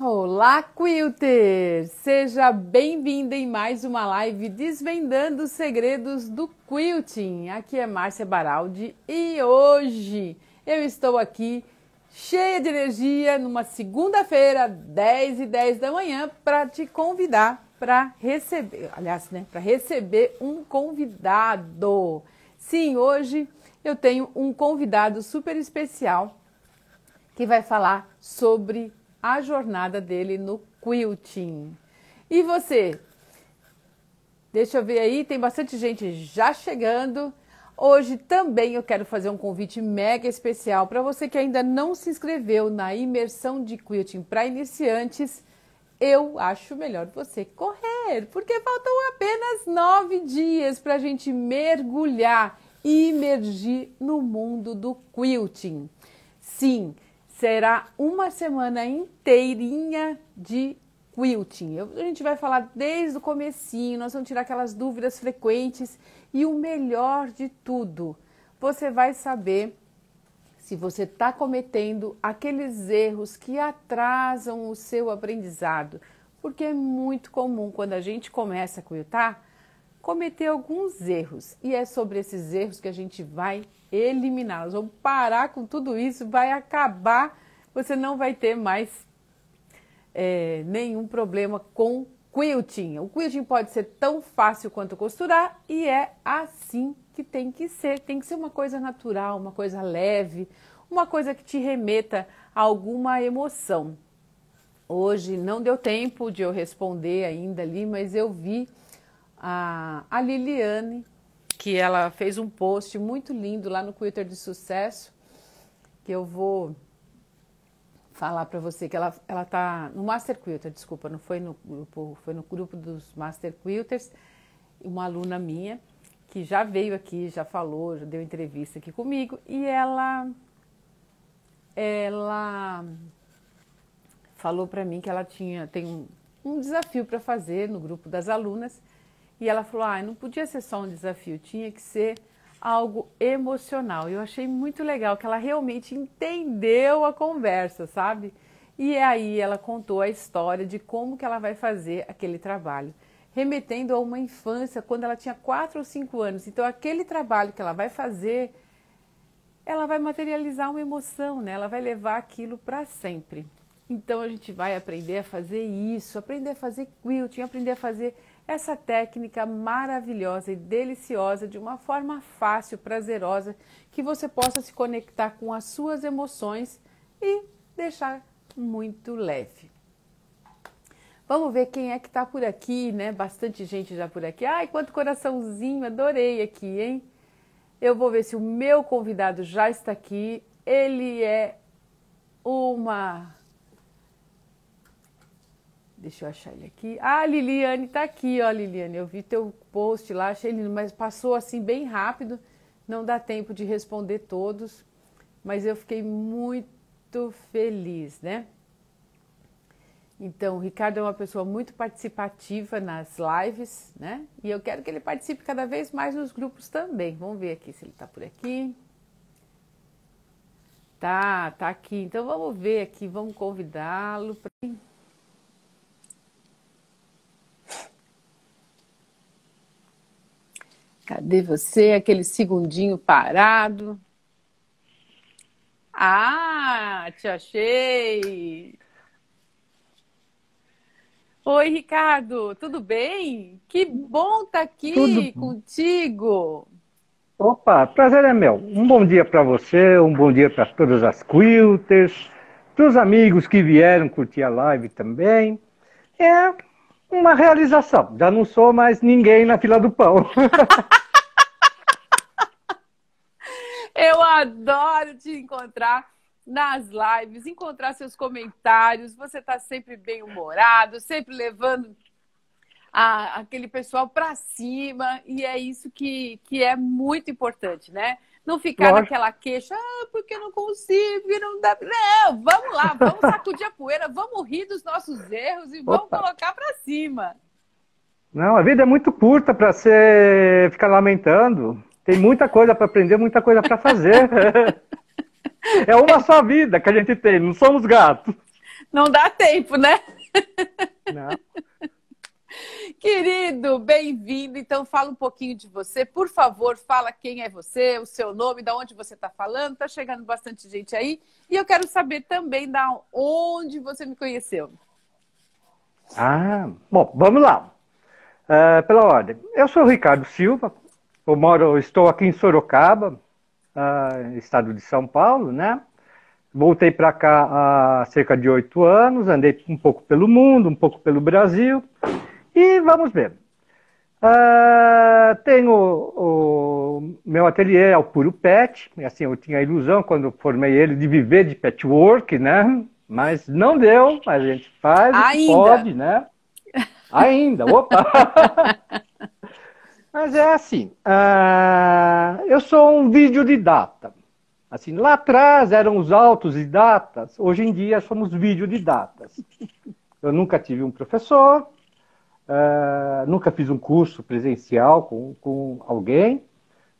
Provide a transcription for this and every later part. Olá, Quilter! Seja bem-vinda em mais uma live desvendando os segredos do Quilting. Aqui é Márcia Baraldi e hoje eu estou aqui cheia de energia numa segunda-feira, 10h10 da manhã, para te convidar para receber, aliás, né, para receber um convidado. Sim, hoje eu tenho um convidado super especial que vai falar sobre a jornada dele no quilting. E você? Deixa eu ver aí, tem bastante gente já chegando. Hoje também eu quero fazer um convite mega especial para você que ainda não se inscreveu na imersão de quilting para iniciantes. Eu acho melhor você correr, porque faltam apenas 9 dias para a gente mergulhar e imergir no mundo do quilting. Sim, será uma semana inteirinha de quilting. A gente vai falar desde o comecinho, nós vamos tirar aquelas dúvidas frequentes e o melhor de tudo, você vai saber se você está cometendo aqueles erros que atrasam o seu aprendizado, porque é muito comum quando a gente começa a quiltar, cometer alguns erros, e é sobre esses erros que a gente vai eliminar. Nós vamos parar com tudo isso, vai acabar, você não vai ter mais nenhum problema com quilting. O quilting pode ser tão fácil quanto costurar e é assim que tem que ser uma coisa natural, uma coisa leve, uma coisa que te remeta a alguma emoção. Hoje não deu tempo de eu responder ainda ali, mas eu vi a Liliane, que ela fez um post muito lindo lá no Quilter de Sucesso, que eu vou falar para você, que ela tá no Master Quilter, desculpa, não foi no grupo, foi no grupo dos Master Quilters, uma aluna minha, que já veio aqui, já falou, já deu entrevista aqui comigo, e ela falou para mim que ela tem um desafio para fazer no grupo das alunas. E ela falou, não podia ser só um desafio, tinha que ser algo emocional. Eu achei muito legal que ela realmente entendeu a conversa, sabe? E aí ela contou a história de como que ela vai fazer aquele trabalho, remetendo a uma infância, quando ela tinha 4 ou 5 anos. Então aquele trabalho que ela vai fazer, ela vai materializar uma emoção, né? Ela vai levar aquilo para sempre. Então a gente vai aprender a fazer isso, aprender a fazer quilting, aprender a fazer essa técnica maravilhosa e deliciosa, de uma forma fácil, prazerosa, que você possa se conectar com as suas emoções e deixar muito leve. Vamos ver quem é que está por aqui, né? Bastante gente já por aqui. Ai, quanto coraçãozinho, adorei aqui, hein? Eu vou ver se o meu convidado já está aqui. Ele é uma... Deixa eu achar ele aqui. A Liliane tá aqui, ó, Liliane. Eu vi teu post lá, achei lindo, mas passou assim bem rápido. Não dá tempo de responder todos, mas eu fiquei muito feliz, né? Então, o Ricardo é uma pessoa muito participativa nas lives, né? E eu quero que ele participe cada vez mais nos grupos também. Vamos ver aqui se ele tá por aqui. Tá aqui. Então, vamos ver aqui, vamos convidá-lo para... Cadê você? Aquele segundinho parado. Ah, te achei! Oi, Ricardo, tudo bem? Que bom estar aqui contigo! Opa, prazer é meu. Um bom dia para você, um bom dia para todas as quilters, para os amigos que vieram curtir a live também. É... uma realização. Já não sou mais ninguém na fila do pão. Eu adoro te encontrar nas lives, encontrar seus comentários. Você está sempre bem-humorado, sempre levando aquele pessoal para cima. E é isso que é muito importante, né? Não ficar naquela queixa, porque eu não consigo, porque não dá... Não, vamos lá, vamos sacudir a poeira, vamos rir dos nossos erros e vamos colocar pra cima. Não, a vida é muito curta pra você ficar lamentando. Tem muita coisa pra aprender, muita coisa pra fazer. É uma só vida que a gente tem, não somos gatos. Não dá tempo, né? Não. Querido, bem-vindo. Então, fala um pouquinho de você. Por favor, fala quem é você, o seu nome, de onde você está falando. Está chegando bastante gente aí. E eu quero saber também de onde você me conheceu. Ah, bom, vamos lá. Pela ordem. Eu sou o Ricardo Silva. Estou aqui em Sorocaba, estado de São Paulo, né? Voltei para cá há cerca de 8 anos, andei um pouco pelo mundo, um pouco pelo Brasil. E vamos ver. Tenho o meu ateliê é o Puro Pet. Assim, eu tinha a ilusão, quando eu formei ele, de viver de patchwork, né? Mas não deu, a gente faz ainda. Pode, né? Ainda, opa! Mas é assim, eu sou um videodidata. Assim, lá atrás eram os autodidatas, hoje em dia somos videodidatas. Eu nunca tive um professor, nunca fiz um curso presencial com alguém,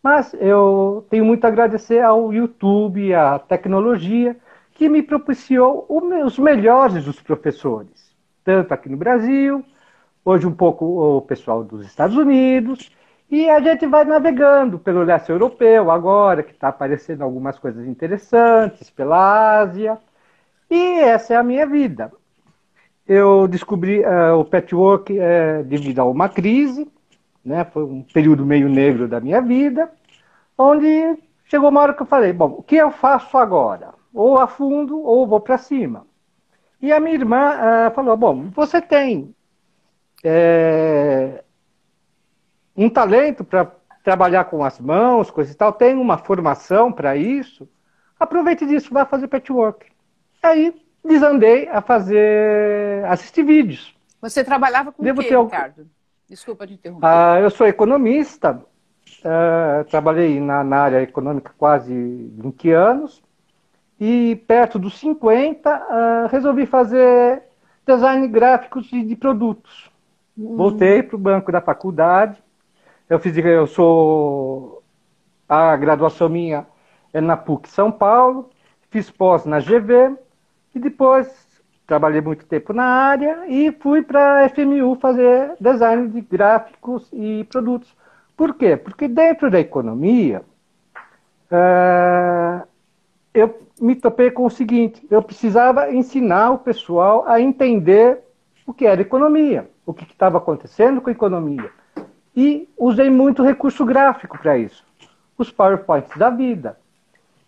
mas eu tenho muito a agradecer ao YouTube, à tecnologia, que me propiciou os melhores dos professores, tanto aqui no Brasil, hoje um pouco o pessoal dos Estados Unidos, e a gente vai navegando pelo leste europeu agora, que está aparecendo algumas coisas interessantes, pela Ásia, e essa é a minha vida. Eu descobri o patchwork devido a uma crise, né? Foi um período meio negro da minha vida, onde chegou uma hora que eu falei, bom, o que eu faço agora? Ou afundo, ou vou para cima. E a minha irmã falou, bom, você tem um talento para trabalhar com as mãos, coisa e tal, tem uma formação para isso, aproveite disso, vai fazer patchwork. Aí, desandei a fazer, assistir vídeos. Você trabalhava com o quê, Ricardo? Desculpa te interromper. Eu sou economista, trabalhei na área econômica quase 20 anos, e perto dos 50, resolvi fazer design gráfico de produtos. Voltei para o banco da faculdade, a graduação minha é na PUC São Paulo, fiz pós na GV, e depois trabalhei muito tempo na área e fui para a FMU fazer design de gráficos e produtos. Por quê? Porque dentro da economia, eu me topei com o seguinte, eu precisava ensinar o pessoal a entender o que era economia, o que estava acontecendo com a economia. E usei muito recurso gráfico para isso, os PowerPoints da vida.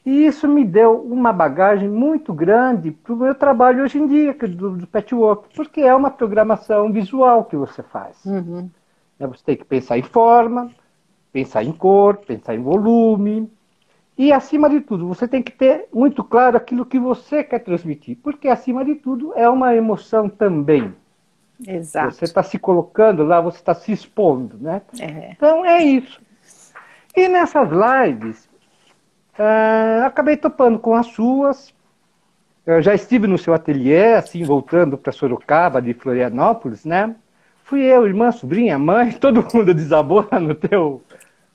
E isso me deu uma bagagem muito grande para o meu trabalho hoje em dia, do patchwork, porque é uma programação visual que você faz. Uhum. Você tem que pensar em forma, pensar em cor, pensar em volume. E, acima de tudo, você tem que ter muito claro aquilo que você quer transmitir, porque, acima de tudo, é uma emoção também. Exato. Você está se colocando lá, você está se expondo, né? É. Então, é isso. E nessas lives, acabei topando com as suas. Eu já estive no seu ateliê, assim, voltando para Sorocaba, de Florianópolis, né? Fui eu, irmã, sobrinha, mãe, todo mundo desabou no teu...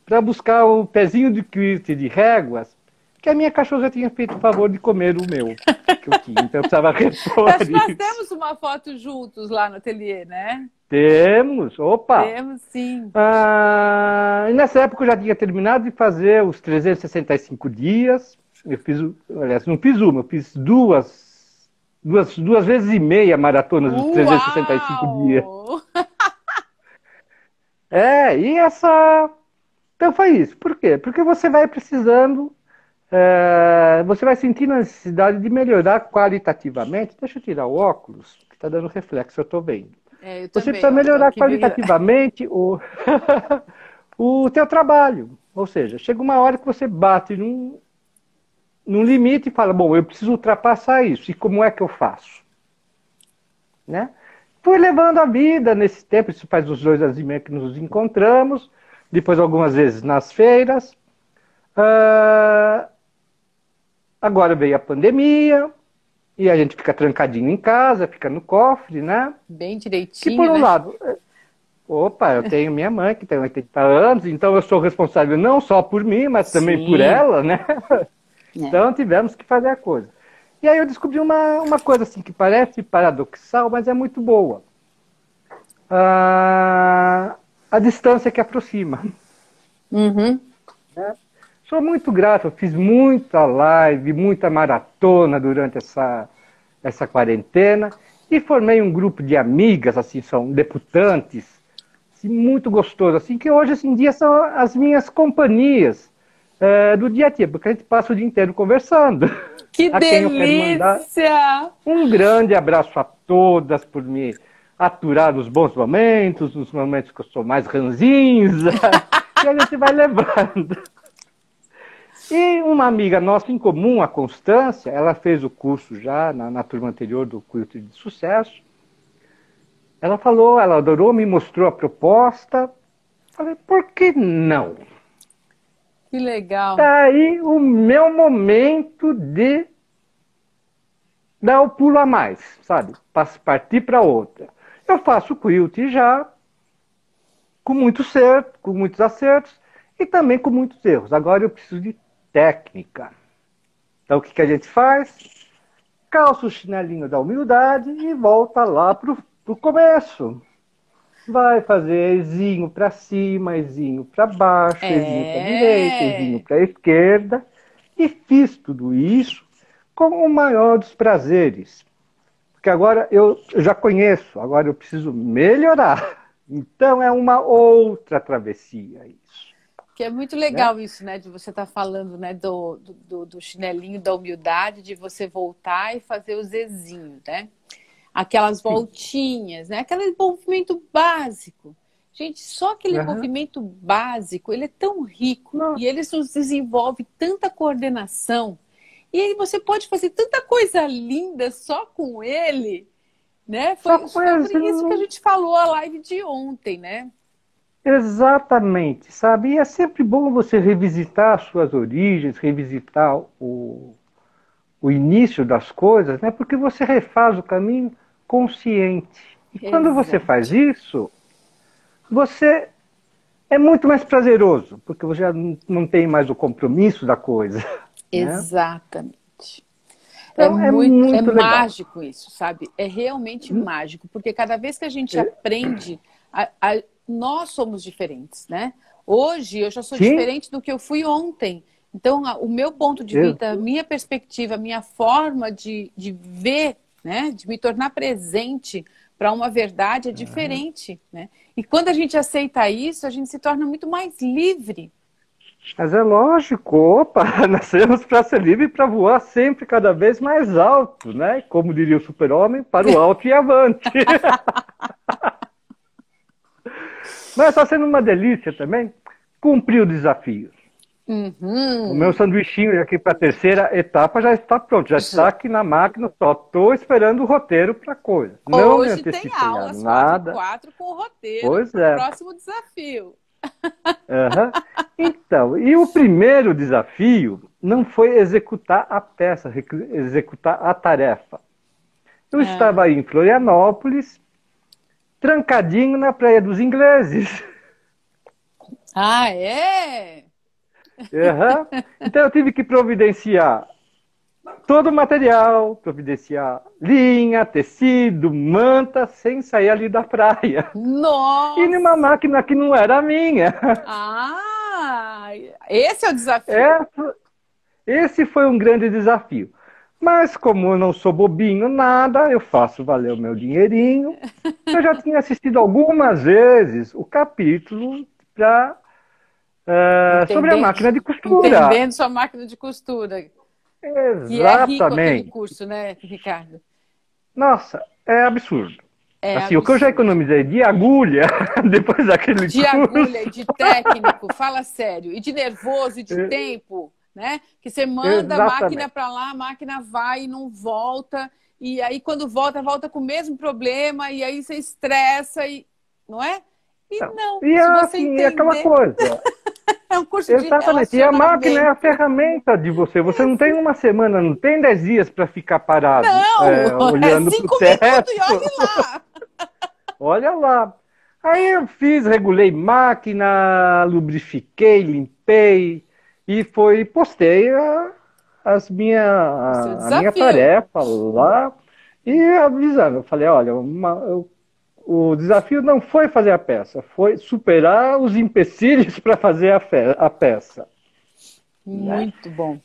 para buscar o pezinho de quilt de réguas, que a minha cachorra tinha feito o favor de comer o meu. Que eu tinha, então eu precisava repor. Nós temos uma foto juntos lá no ateliê, né? Temos, opa! Temos, sim. E nessa época eu já tinha terminado de fazer os 365 dias. Eu fiz, aliás, não fiz uma, eu fiz duas vezes e meia maratonas dos 365 dias. E essa... Então foi isso. Por quê? Porque você vai precisando, você vai sentindo a necessidade de melhorar qualitativamente. Deixa eu tirar o óculos, que está dando reflexo, eu estou vendo. Eu você também, precisa melhorar qualitativamente o teu trabalho. Ou seja, chega uma hora que você bate num limite e fala, bom, eu preciso ultrapassar isso, e como é que eu faço? Né? Fui levando a vida nesse tempo, isso faz uns 2 anos e meio que nos encontramos, depois algumas vezes nas feiras. Agora veio a pandemia, e a gente fica trancadinho em casa, fica no cofre, né? Bem direitinho, que por um lado... Opa, eu tenho minha mãe, que tem 80 anos, então eu sou responsável não só por mim, mas também por ela, né? Então tivemos que fazer a coisa. E aí eu descobri uma coisa assim, que parece paradoxal, mas é muito boa. A distância que aproxima. Uhum. É. Sou muito grato, eu fiz muita live, muita maratona durante essa quarentena e formei um grupo de amigas, assim, são deputantes, assim, muito gostoso, assim, que hoje em dia são as minhas companhias do dia a dia, porque a gente passa o dia inteiro conversando. Que delícia! Um grande abraço a todas por me aturar nos bons momentos, nos momentos que eu sou mais ranzinza, e a gente vai levando. E uma amiga nossa em comum, a Constância, ela fez o curso já na turma anterior do Quilter de Sucesso. Ela falou, ela adorou, me mostrou a proposta. Falei, por que não? Que legal. Tá aí o meu momento de dar o pulo a mais, sabe? Partir para outra. Eu faço o quilt já com muito certo, com muitos acertos e também com muitos erros. Agora eu preciso de técnica. Então o que, que a gente faz? Calça o chinelinho da humildade e volta lá pro começo. Vai fazer ezinho para cima, ezinho para baixo, ezinho para direita, ezinho para esquerda. E fiz tudo isso com o maior dos prazeres. Porque agora eu já conheço, agora eu preciso melhorar. Então é uma outra travessia isso. Que é muito legal, né? Isso, né? De você estar falando, né? Do chinelinho, da humildade, de você voltar e fazer os ezinhos, né? Aquelas voltinhas, né? Aquele movimento básico. Gente, só aquele movimento básico, ele é tão rico. Nossa. E ele nos desenvolve tanta coordenação. E aí você pode fazer tanta coisa linda só com ele, né? Foi sobre isso que a gente falou a live de ontem, né? Exatamente, sabe? E é sempre bom você revisitar as suas origens, revisitar o início das coisas, né? Porque você refaz o caminho consciente. E quando você faz isso, você é muito mais prazeroso, porque você já não tem mais o compromisso da coisa. Exatamente. Né? Então, é muito mágico isso, sabe? É realmente mágico, porque cada vez que a gente aprende, nós somos diferentes, né? Hoje eu já sou diferente do que eu fui ontem. Então, o meu ponto de vista, a minha perspectiva, a minha forma de ver, né? De me tornar presente para uma verdade é diferente, né? E quando a gente aceita isso, a gente se torna muito mais livre. Mas é lógico, opa, nascemos para ser livre e para voar sempre cada vez mais alto, né? Como diria o super-homem, para o alto e avante. Mas está sendo uma delícia também cumprir o desafio. Uhum. O meu sanduichinho aqui para a terceira etapa já está pronto, já está aqui na máquina, só estou esperando o roteiro para a coisa. Hoje não tem aula, nada. 4 com o roteiro, pois é. Próximo desafio. Uhum. Então, e o primeiro desafio não foi executar a peça, executar a tarefa. Eu estava aí em Florianópolis, trancadinho na Praia dos Ingleses. Ah, é? Uhum. Então eu tive que providenciar todo o material, providenciar linha, tecido, manta, sem sair ali da praia. Nossa! E numa máquina que não era minha. Ah! Esse é o desafio. Esse foi um grande desafio. Mas como eu não sou bobinho, nada, eu faço valer o meu dinheirinho. Eu já tinha assistido algumas vezes o capítulo para... sobre a máquina de costura. Entendendo sua máquina de costura. Exatamente. E é rico aquele curso, né, Ricardo? Nossa, é absurdo. É assim, absurdo. O que eu já economizei de agulha, depois daquele curso. De agulha, de técnico, fala sério. E de nervoso, e de tempo, né? Que você manda a máquina para lá, a máquina vai e não volta. E aí quando volta, volta com o mesmo problema. E aí você estressa, e não é? E não, e se você entender... é aquela coisa. É um curso de relacionamento. E a máquina é a ferramenta de você. Você não tem uma semana, não tem 10 dias para ficar parado. Não, olhando é 5 minutos e olha lá. Olha lá. Aí eu fiz, regulei máquina, lubrifiquei, limpei e postei a minha tarefa lá e avisando. Eu falei, olha, o desafio não foi fazer a peça, foi superar os empecilhos para fazer a peça. Muito bom.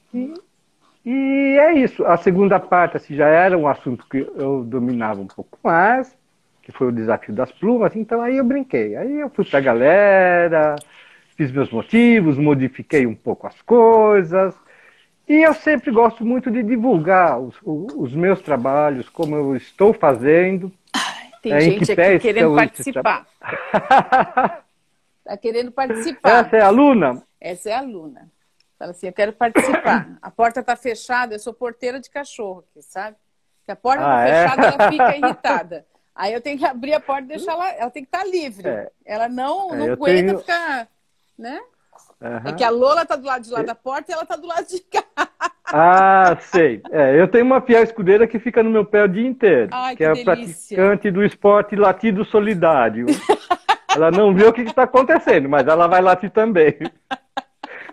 E é isso. A segunda parte assim, já era um assunto que eu dominava um pouco mais, que foi o desafio das plumas, então aí eu brinquei. Aí eu fui para a galera, fiz meus motivos, modifiquei um pouco as coisas. E eu sempre gosto muito de divulgar os meus trabalhos, como eu estou fazendo. Tem gente aqui querendo participar. Está querendo participar. Essa é a aluna? Essa é a aluna. Fala assim, eu quero participar. A porta está fechada, eu sou porteira de cachorro aqui, sabe? Se a porta está fechada, ela fica irritada. Aí eu tenho que abrir a porta e deixar ela... Ela tem que estar livre. É. Ela não aguenta ficar... Né? Uhum. É que a Lola está do lado de lá da porta e ela está do lado de cá. Ah, sei. É, eu tenho uma fiel escudeira que fica no meu pé o dia inteiro. Ai, que é delícia. Praticante do esporte latido solidário. Ela não vê o que está acontecendo, mas ela vai latir também.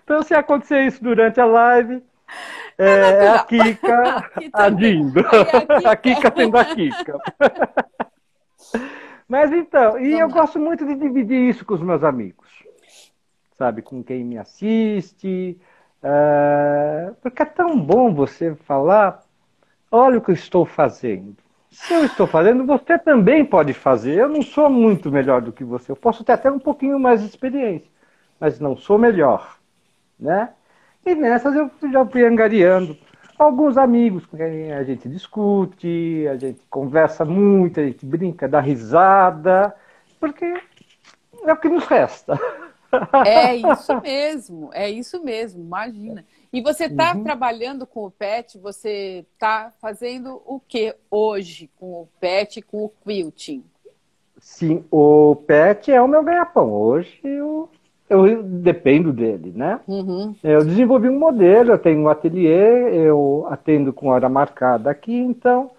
Então, se acontecer isso durante a live, é a Kika agindo. É a Kika sendo a Kika. Mas então, e eu gosto muito de dividir isso com os meus amigos. Sabe, com quem me assiste. Porque é tão bom você falar, olha o que eu estou fazendo. Se eu estou fazendo, você também pode fazer. Eu não sou muito melhor do que você. Eu posso ter até um pouquinho mais de experiência, mas não sou melhor. Né? E nessas eu já fui angariando alguns amigos com quem a gente discute, a gente conversa muito, a gente brinca, dá risada, porque é o que nos resta. É isso mesmo, é isso mesmo, imagina. E você está trabalhando com o pet, você está fazendo o que hoje com o pet, com o quilting? Sim, o pet é o meu ganha-pão. Hoje eu dependo dele, né? Uhum. Eu desenvolvi um modelo, eu tenho um ateliê, eu atendo com hora marcada aqui, então...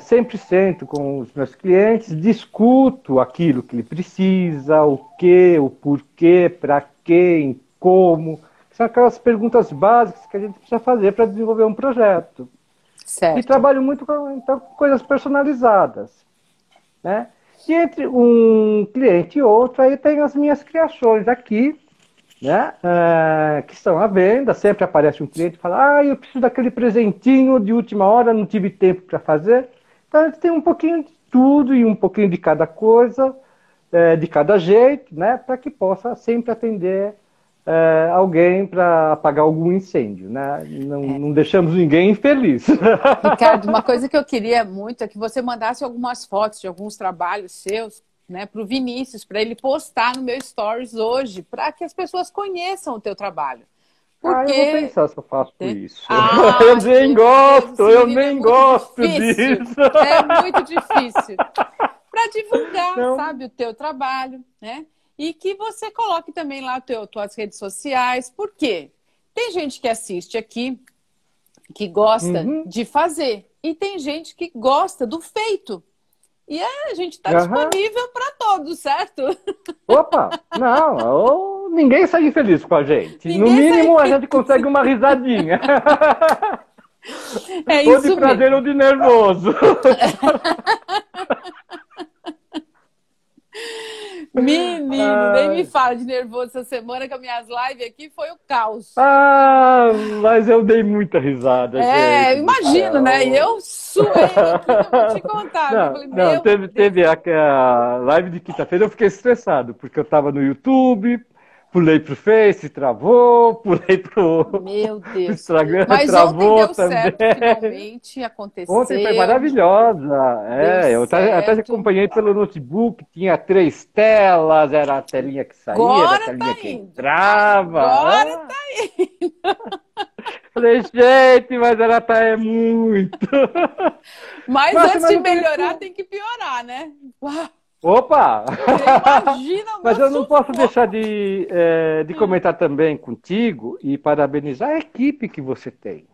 sempre sento com os meus clientes, discuto aquilo que ele precisa, o que, o porquê, para quê, em como. São aquelas perguntas básicas que a gente precisa fazer para desenvolver um projeto. Certo. E trabalho muito com, então, coisas personalizadas. Né? E entre um cliente e outro, aí tem as minhas criações aqui, né? Que estão à venda. Sempre aparece um cliente e fala, eu preciso daquele presentinho de última hora, não tive tempo para fazer. Então tem um pouquinho de tudo e um pouquinho de cada coisa, de cada jeito, né? Para que possa sempre atender alguém, para apagar algum incêndio, né? Não deixamos ninguém infeliz. Ricardo, uma coisa que eu queria muito é que você mandasse algumas fotos de alguns trabalhos seus, né, para o Vinícius, para ele postar no meu Stories hoje, para que as pessoas conheçam o teu trabalho. Porque... eu vou pensar se eu faço isso. Eu nem gosto disso. É muito difícil. Para divulgar, sabe, o teu trabalho, né? E que você coloque também lá tuas redes sociais. Por quê? Tem gente que assiste aqui, que gosta de fazer. E tem gente que gosta do feito. E a gente está disponível para todos, certo? Opa! Não, ninguém sai infeliz com a gente. Ninguém, no mínimo, a gente consegue uma risadinha. É isso mesmo. Ou de prazer ou de nervoso. Menino, nem me fala de nervoso essa semana, que as minhas lives aqui foi o caos. Ah, mas eu dei muita risada. É, imagino, né? E eu suei aqui, não vou te contar. Teve a live de quinta-feira, eu fiquei estressado, porque eu tava no YouTube, pulei pro Face, travou, pulei pro Instagram, mas travou. Mas ontem deu certo, finalmente aconteceu. Ontem foi maravilhosa. Eu até acompanhei pelo notebook, tinha 3 telas, era a telinha que saía, agora era a telinha que entrava. Agora tá indo. Falei, gente, mas ela tá muito. Mas antes de melhorar, tem que piorar, né? Uau! Opa! Imagina, mas eu não posso deixar de comentar também contigo e parabenizar a equipe que você tem.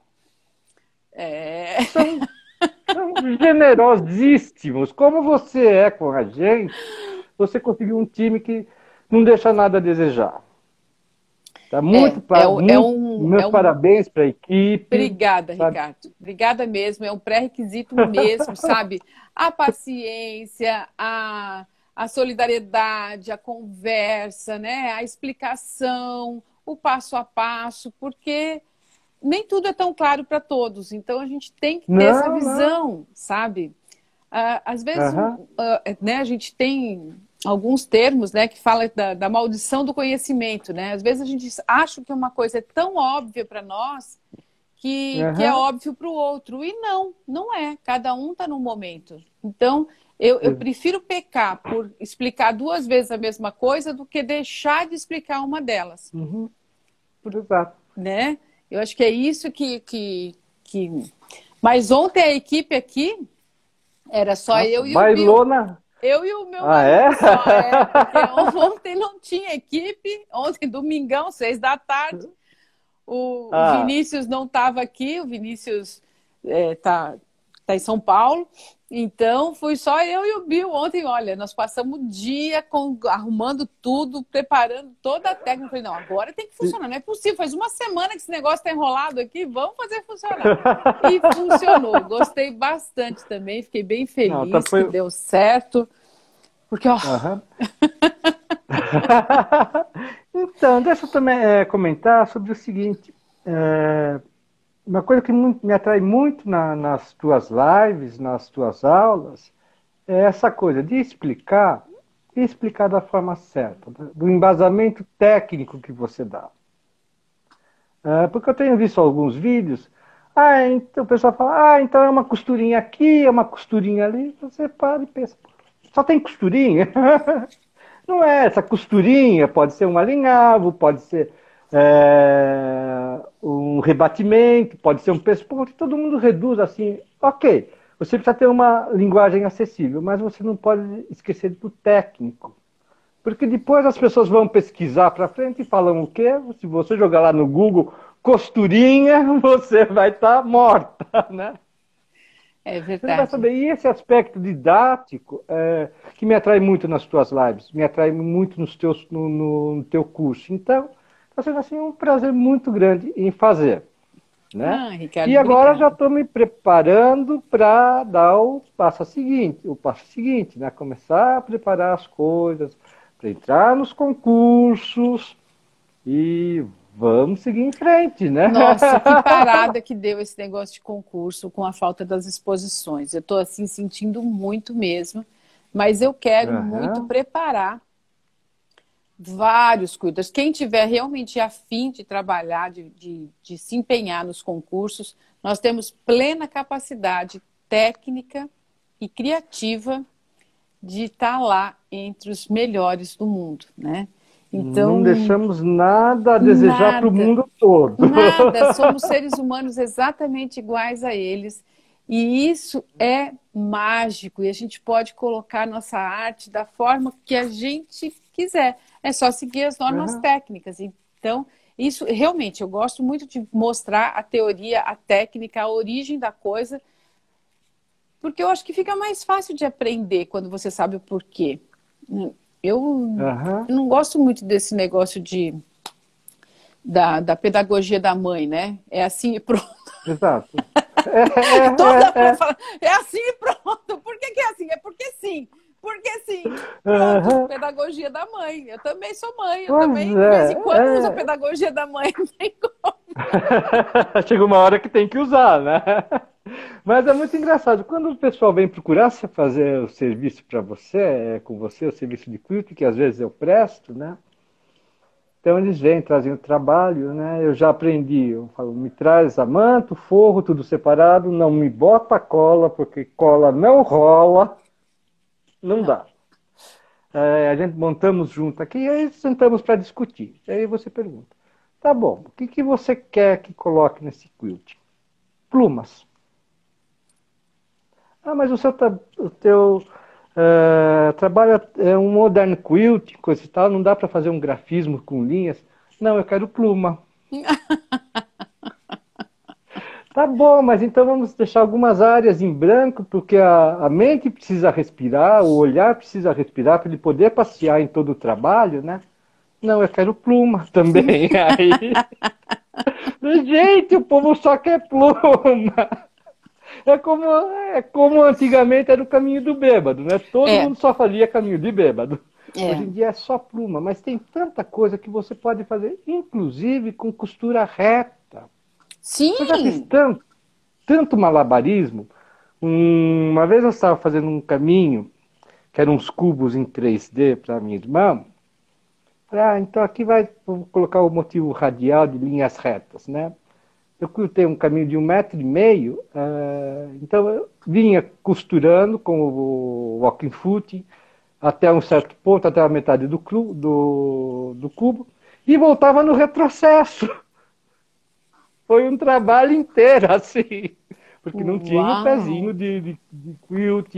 São generosíssimos. Como você é com a gente, você conseguiu um time que não deixa nada a desejar. Tá muito meus parabéns para a equipe. Obrigada, sabe? Ricardo. Obrigada mesmo. É um pré-requisito mesmo, sabe? A paciência, a solidariedade, a conversa, né? A explicação, o passo a passo, porque nem tudo é tão claro para todos. Então, a gente tem que ter essa visão, sabe? Às vezes, né, a gente tem alguns termos, né, que falam da maldição do conhecimento, né? Às vezes a gente acha que uma coisa é tão óbvia para nós que é óbvio para o outro. E não é. Cada um está num momento. Então, eu prefiro pecar por explicar duas vezes a mesma coisa do que deixar de explicar uma delas. Exato. Né? Eu acho que é isso que... Mas ontem a equipe aqui era só eu e o Bill. Eu e o meu marido só, porque ontem não tinha equipe, ontem, domingão, 6 da tarde, o Vinícius não estava aqui, o Vinícius tá em São Paulo, então foi só eu e o Bill ontem. Olha, nós passamos o dia arrumando tudo, preparando toda a técnica. Falei, não, agora tem que funcionar, não é possível, faz uma semana que esse negócio está enrolado aqui, vamos fazer funcionar. E funcionou, gostei bastante também, fiquei bem feliz, que deu certo, porque ó... Então, deixa eu também comentar sobre o seguinte, uma coisa que me atrai muito nas tuas lives, nas tuas aulas, é essa coisa de explicar da forma certa, do embasamento técnico que você dá. Porque eu tenho visto alguns vídeos, então o pessoal fala, então é uma costurinha aqui, é uma costurinha ali, você para e pensa, só tem costurinha? Não é essa costurinha, pode ser um alinhavo, pode ser... um rebatimento, pode ser um pesponto, todo mundo reduz assim, ok, você precisa ter uma linguagem acessível, mas você não pode esquecer do técnico, porque depois as pessoas vão pesquisar para frente e falam o quê? Se você jogar lá no Google costurinha, você vai estar morta, né? É verdade. Você vai saber. E esse aspecto didático que me atrai muito nas tuas lives, me atrai muito no teu curso, então você vai ter um prazer muito grande em fazer, né? Ricardo, e agora já estou me preparando para dar o passo seguinte, né? Começar a preparar as coisas, para entrar nos concursos e vamos seguir em frente, né? Nossa, que parada que deu esse negócio de concurso com a falta das exposições. Eu estou assim sentindo muito mesmo, mas eu quero muito preparar vários quilters. Quem tiver realmente afim de trabalhar, de se empenhar nos concursos, nós temos plena capacidade técnica e criativa de estar lá entre os melhores do mundo, né? Então, não deixamos nada a desejar para o mundo todo. Nada, somos seres humanos exatamente iguais a eles. E isso é mágico. E a gente pode colocar nossa arte da forma que a gente quiser. É só seguir as normas técnicas. Então, isso realmente, eu gosto muito de mostrar a teoria, a técnica, a origem da coisa, porque eu acho que fica mais fácil de aprender quando você sabe o porquê. Eu não gosto muito desse negócio da pedagogia da mãe, né? É assim e pronto. Exato. É assim e pronto. Por que é assim? É porque sim. Porque sim, pronto, pedagogia da mãe. Eu também sou mãe, eu também, de vez em quando, uso a pedagogia da mãe. Não tem como. Chega uma hora que tem que usar, né? Mas é muito engraçado. Quando o pessoal vem procurar fazer o serviço para você, com você, o serviço de quilting, que às vezes eu presto, né? Então eles vêm, trazem o trabalho, né? Eu já aprendi, eu falo, me traz a manta, o forro, tudo separado, não me bota cola, porque cola não rola. Não dá. A gente montamos junto aqui e aí sentamos para discutir. Aí você pergunta, tá bom, o que você quer que coloque nesse quilt? Plumas. Mas o teu trabalho é um modern quilt, coisa e tal, não dá para fazer um grafismo com linhas? Não, eu quero pluma. Tá bom, mas então vamos deixar algumas áreas em branco, porque a mente precisa respirar, o olhar precisa respirar para ele poder passear em todo o trabalho, né? Não, eu quero pluma também. Aí, gente, o povo só quer pluma. É como antigamente era o caminho do bêbado, né? Todo mundo só fazia caminho de bêbado. É. Hoje em dia é só pluma, mas tem tanta coisa que você pode fazer, inclusive com costura reta. Sim! Eu já fiz tanto malabarismo. Uma vez eu estava fazendo um caminho, que eram uns cubos em 3D para minha irmã. Ah, então aqui vou colocar o motivo radial de linhas retas, né? Eu cortei um caminho de 1,5 metros, então eu vinha costurando com o walking foot até um certo ponto, até a metade do cubo, e voltava no retrocesso. Foi um trabalho inteiro, assim, porque não tinha um pezinho de quilt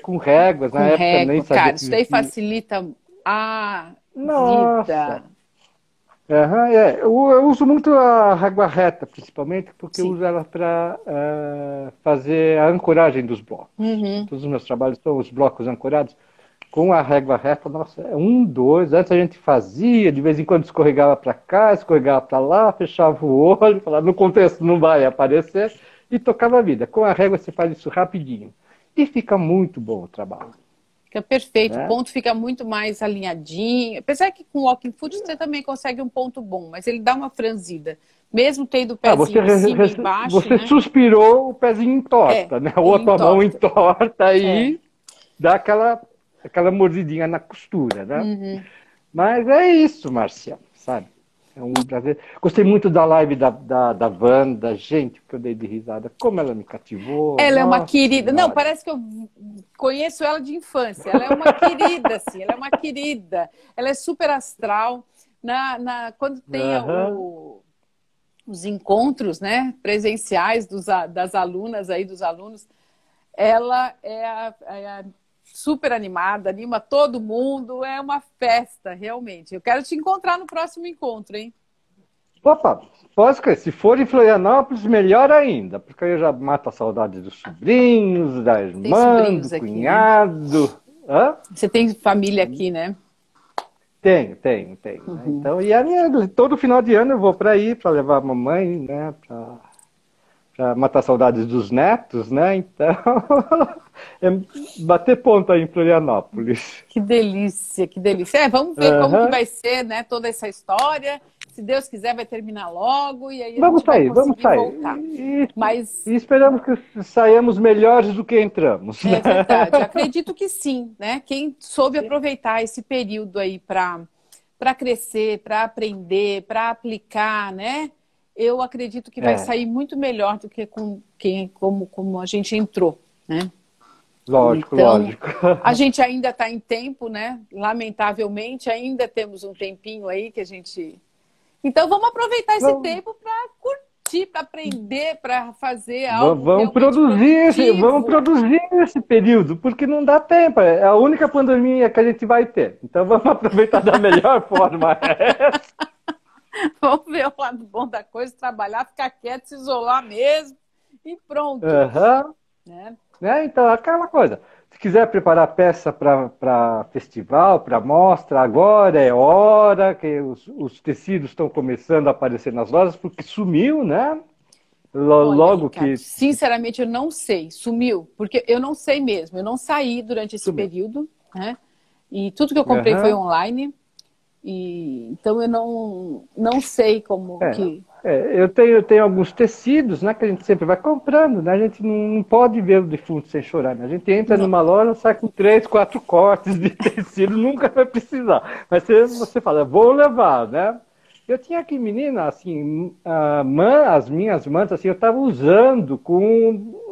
com réguas. Na época nem sabia. Cara, isso daí facilita a vida. Uhum, eu uso muito a régua reta, principalmente, porque eu uso ela para fazer a ancoragem dos blocos. Uhum. Todos os meus trabalhos são os blocos ancorados com a régua reta. Nossa, antes a gente fazia, de vez em quando escorregava para cá, escorregava para lá, fechava o olho, falava, no contexto não vai aparecer, e tocava a vida. Com a régua você faz isso rapidinho. E fica muito bom o trabalho. Fica perfeito, o ponto fica muito mais alinhadinho. Apesar que com o walking foot você também consegue um ponto bom, mas ele dá uma franzida. Mesmo tendo o pezinho em cima e embaixo. Você suspirou, o pezinho entorta, né? Ou a tua mão entorta e dá aquela mordidinha na costura, né? Uhum. Mas é isso, Márcia, sabe? É um prazer. Gostei muito da live da Wanda, gente, que eu dei de risada. Como ela me cativou. Ela é uma querida. Não, parece que eu conheço ela de infância. Ela é uma querida, assim. Ela é uma querida. Ela é super astral. Quando tem os encontros, né, presenciais das alunas aí, dos alunos, ela é a super animada, anima todo mundo, é uma festa, realmente. Eu quero te encontrar no próximo encontro, hein? Opa, se for em Florianópolis, melhor ainda, porque eu já mato a saudade dos sobrinhos, da irmã, do cunhado. Aqui, né? Hã? Você tem família aqui, né? Tenho. Uhum. Então, todo final de ano eu vou para aí, para levar a mamãe, né, para matar saudades dos netos, né? Então, é bater ponto aí em Florianópolis. Que delícia, que delícia. Vamos ver como que vai ser, né, toda essa história. Se Deus quiser, vai terminar logo e aí vamos sair. E esperamos que saiamos melhores do que entramos. É verdade. Acredito que sim, né? Quem soube aproveitar esse período aí para crescer, para aprender, para aplicar, né? Eu acredito que vai sair muito melhor do que como a gente entrou, né? Lógico. A gente ainda está em tempo, né? Lamentavelmente, ainda temos um tempinho aí que a gente... Então, vamos aproveitar esse tempo para curtir, para aprender, para fazer algo... Vamos produzir esse período, porque não dá tempo. É a única pandemia que a gente vai ter. Então, vamos aproveitar da melhor forma essa. Vamos ver o lado bom da coisa, trabalhar, ficar quieto, se isolar mesmo e pronto. Então, aquela coisa. Se quiser preparar peça para festival, para mostra, agora é hora, que os tecidos estão começando a aparecer nas lojas, porque sumiu, né? Olha, Ricardo, que... Sinceramente, eu não sei. Sumiu, porque eu não sei mesmo. Eu não saí durante esse período, né? E tudo que eu comprei foi online. Então eu não sei como que... Eu tenho alguns tecidos, né, que a gente sempre vai comprando, né? A gente não pode ver o defunto sem chorar, né? A gente entra numa loja, sai com 3, 4 cortes de tecido, nunca vai precisar. Mas você fala, vou levar, né? Eu tinha aqui, menina, assim, as minhas mantas, assim, eu estava usando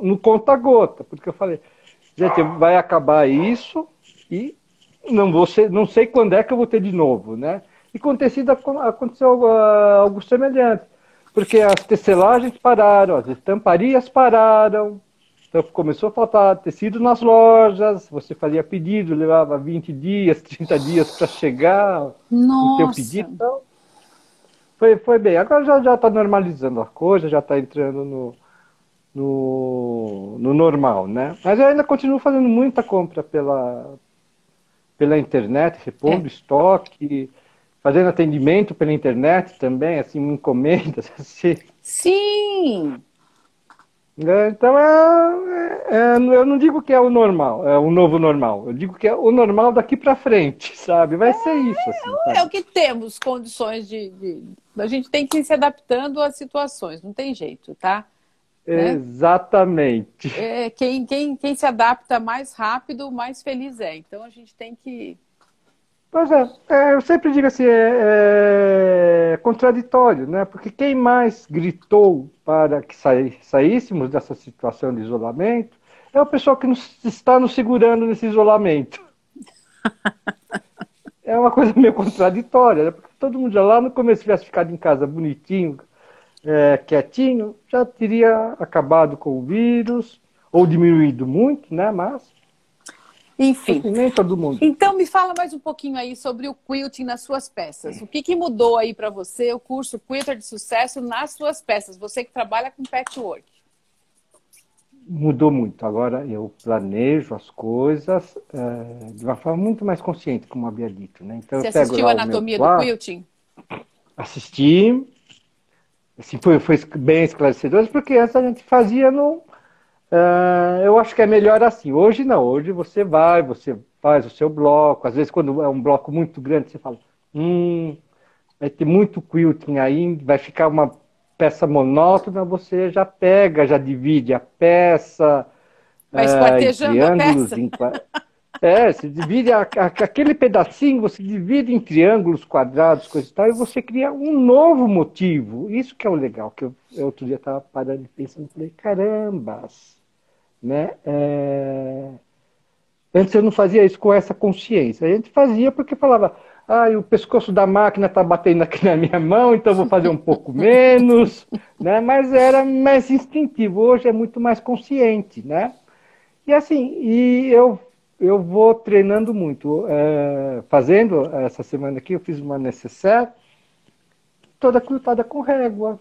no conta-gota, porque eu falei, gente, vai acabar isso e... Não sei quando é que eu vou ter de novo, né? E com tecido aconteceu algo semelhante. Porque as tecelagens pararam, as estamparias pararam. Então começou a faltar tecido nas lojas. Você fazia pedido, levava 20 dias, 30 dias para chegar no teu pedido. Então, foi bem. Agora já está normalizando a coisa, já está entrando no normal, né? Mas eu ainda continuo fazendo muita compra pela internet, repondo estoque, fazendo atendimento pela internet também, assim, encomendas, assim. Sim! Então, eu não digo que é o normal, é o novo normal. Eu digo que é o normal daqui para frente, sabe? Vai ser isso. Assim, é o que temos condições de... A gente tem que ir se adaptando às situações, não tem jeito, tá? Né? Exatamente. É, quem se adapta mais rápido, mais feliz é. Então, a gente tem que... Pois é, eu sempre digo assim, é contraditório, né? Porque quem mais gritou para que saíssemos dessa situação de isolamento é o pessoal que está nos segurando nesse isolamento. É uma coisa meio contraditória, né? Porque todo mundo já lá no começo tivesse ficado em casa bonitinho, quietinho, já teria acabado com o vírus, ou diminuído muito, né? Mas... Enfim, todo mundo. Então me fala mais um pouquinho aí sobre o quilting nas suas peças. O que mudou aí para você o curso Quilter de Sucesso nas suas peças? Você que trabalha com patchwork. Mudou muito. Agora eu planejo as coisas de uma forma muito mais consciente, como havia dito, né? Então, você assistiu a Anatomia do Quilting? Assisti. Assim, foi bem esclarecedor, porque essa a gente fazia no... eu acho que é melhor assim. Hoje não, hoje você faz o seu bloco. Às vezes quando é um bloco muito grande, você fala, vai ter muito quilting aí, vai ficar uma peça monótona, você já pega, já divide a peça. Vai esquartejando a peça. Você divide aquele pedacinho, você divide em triângulos, quadrados, coisa e tal, e você cria um novo motivo. Isso que é o legal, que eu outro dia estava parando e pensando, falei, carambas! Né? Antes eu não fazia isso com essa consciência. A gente fazia porque falava, o pescoço da máquina está batendo aqui na minha mão, então vou fazer um pouco menos, né? Mas era mais instintivo. Hoje é muito mais consciente, né? E assim, eu vou treinando muito, fazendo essa semana aqui. Eu fiz uma necessaire toda quiltada com régua.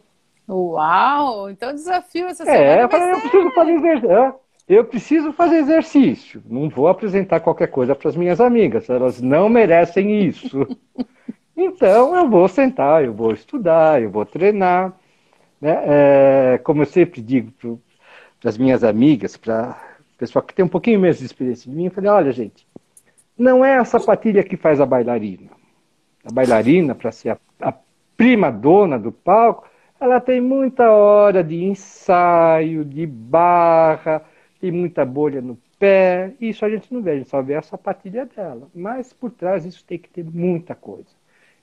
Uau! Então desafio essa semana. Eu preciso fazer exercício. Eu preciso fazer exercício. Não vou apresentar qualquer coisa para as minhas amigas. Elas não merecem isso. Então, eu vou sentar, eu vou estudar, eu vou treinar. Né? Como eu sempre digo para as minhas amigas, para o pessoal que tem um pouquinho menos de experiência de mim, eu falei, olha, gente, não é a sapatilha que faz a bailarina. A bailarina, para ser a prima dona do palco, ela tem muita hora de ensaio, de barra... Tem muita bolha no pé, isso a gente não vê, a gente só vê a sapatilha dela. Mas por trás isso tem que ter muita coisa.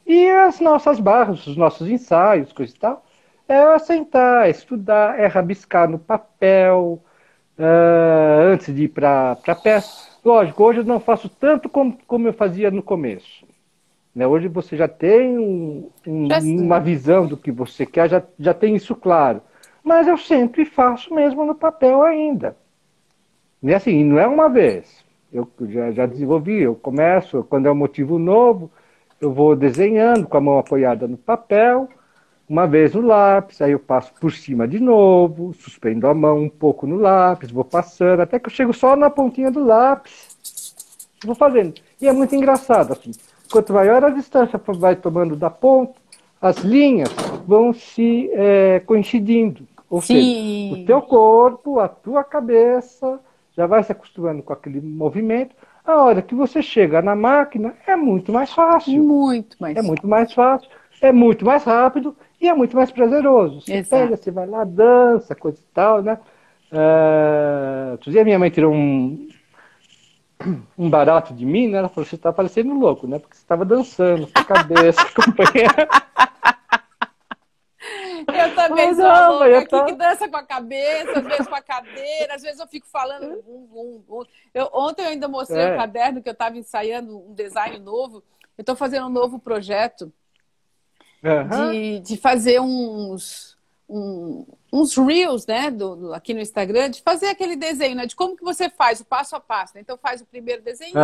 E as nossas barras, os nossos ensaios, coisa e tal, é sentar, é estudar, é rabiscar no papel, antes de ir para a peça. Lógico, hoje eu não faço tanto como eu fazia no começo. Né? Hoje você já tem uma visão do que você quer, já tem isso claro. Mas eu sempre faço mesmo no papel ainda. E assim, não é uma vez. Eu já desenvolvi, eu começo, quando é um motivo novo, eu vou desenhando com a mão apoiada no papel, uma vez no lápis, aí eu passo por cima de novo, suspendo a mão um pouco no lápis, vou passando, até que eu chego só na pontinha do lápis. Vou fazendo. E é muito engraçado, assim, quanto maior a distância vai tomando da ponta, as linhas vão se coincidindo. Ou seja, o teu corpo, a tua cabeça... já vai se acostumando com aquele movimento. A hora que você chega na máquina, é muito mais fácil. É muito mais fácil, é muito mais rápido e é muito mais prazeroso. Você pega, você vai lá, dança, coisa e tal, né? Outro dia minha mãe tirou um barato de mim, né? Ela falou, você tá parecendo louco, né? Porque você estava dançando com a cabeça, companheira. Eu também sou louca aqui que dança com a cabeça, às vezes com a cadeira, às vezes eu fico falando... Ontem eu ainda mostrei um caderno que eu estava ensaiando um design novo. Eu estou fazendo um novo projeto de fazer uns reels, né, aqui no Instagram, de fazer aquele desenho, né, de como que você faz o passo a passo. Né? Então faz o primeiro desenho